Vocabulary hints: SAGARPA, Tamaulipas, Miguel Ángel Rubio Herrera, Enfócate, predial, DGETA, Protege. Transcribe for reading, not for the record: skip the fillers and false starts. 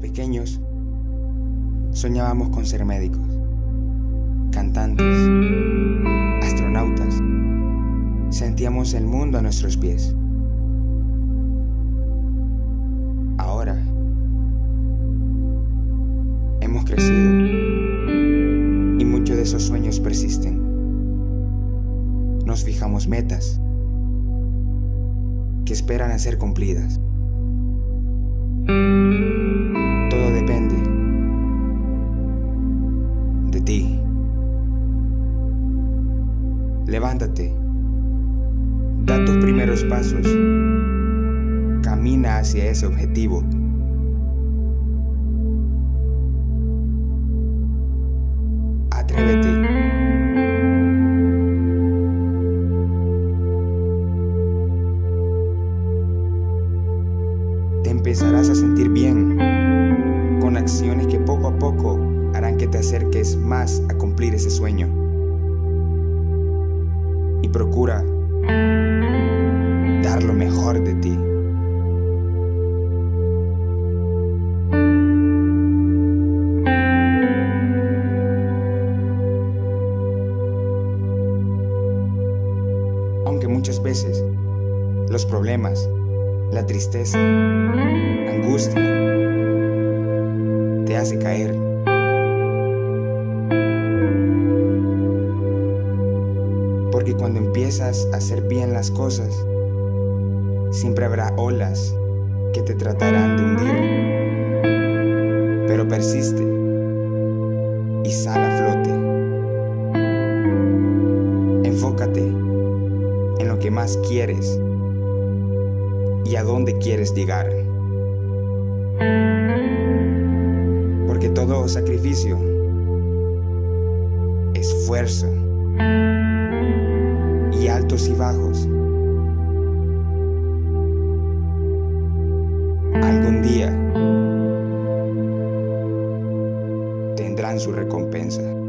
pequeños, soñábamos con ser médicos, cantantes, astronautas. Sentíamos el mundo a nuestros pies. Ahora hemos crecido y muchos de esos sueños persisten. Nos fijamos metas que esperan a ser cumplidas. Todo depende de ti. Levántate, da tus primeros pasos, camina hacia ese objetivo. Atrévete. Te empezarás a sentir bien, con acciones que poco a poco harán que te acerques más a cumplir ese sueño. Y procura dar lo mejor de ti. Aunque muchas veces los problemas, la tristeza, angustia, te hace caer. Porque cuando empiezas a hacer bien las cosas, siempre habrá olas que te tratarán de hundir. Pero persiste y sal a flote. Enfócate en lo que más quieres y a dónde quieres llegar. Porque todo sacrificio, esfuerzo y altos y bajos, algún día tendrán su recompensa.